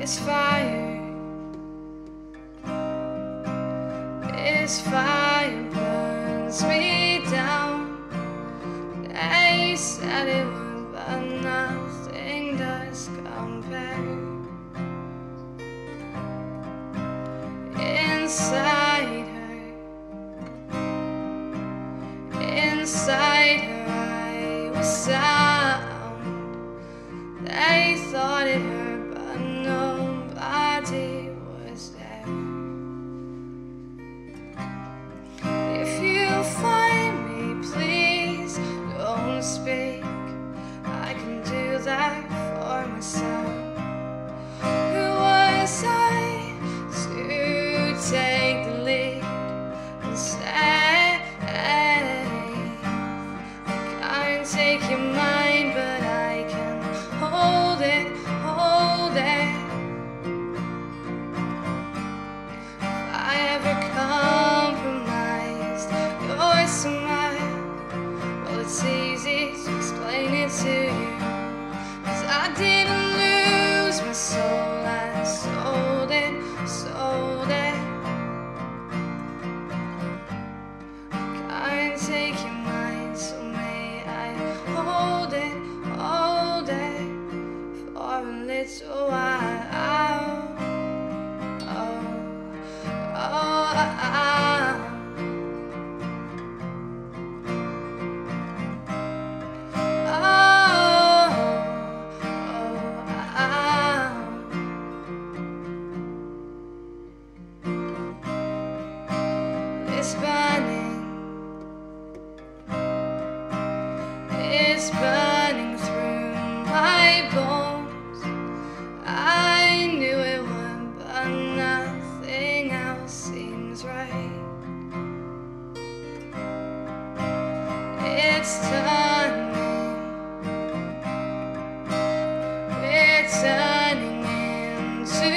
This fire burns me down. They said it would, but nothing does compare. Inside her I was sound. They thought it hurt, but nobody was there. If you find me, please don't speak. I can do that for myself. Who was I to take the lead and say, I can't take your mind, but I can hold it, hold it. If I ever compromised your smile, well, it's easy to explain it to you, 'cause I didn't lose my soul, I sold it, sold it. I can't take your mind, so may I hold it for a little while. Oh, oh, oh. It's burning. It's burning through my bones. I knew it would, but nothing else seems right. It's turning. It's turning into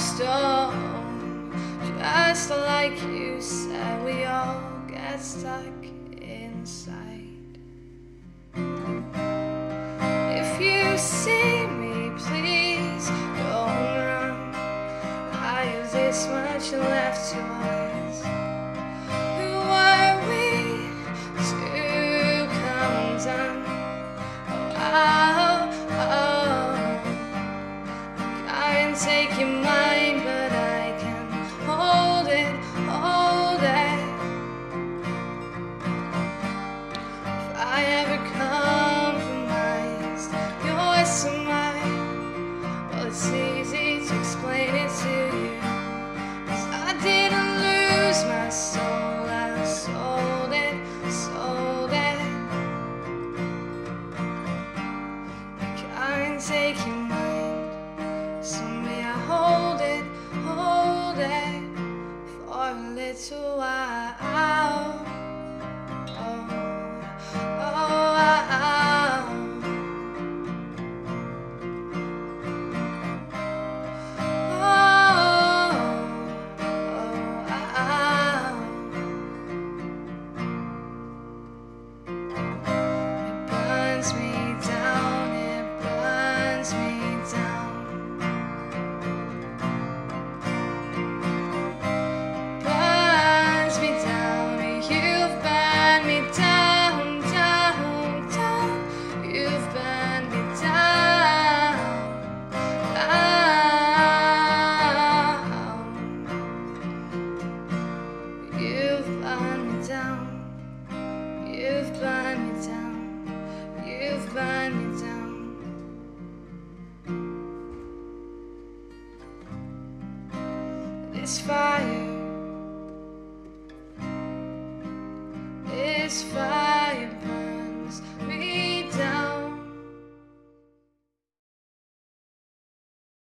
stone. Just like you said, we all get stuck inside. If you see me, please don't run. I have this much left to us. Who are we to come down? Oh, oh, oh. I can't take your mind, but I can hold it, hold it. If I ever compromised your smile, well, it's easy to explain it to you, 'cause I didn't lose my soul, I sold it, sold it. I can't take your mind, so may I hold it for a little while. This fire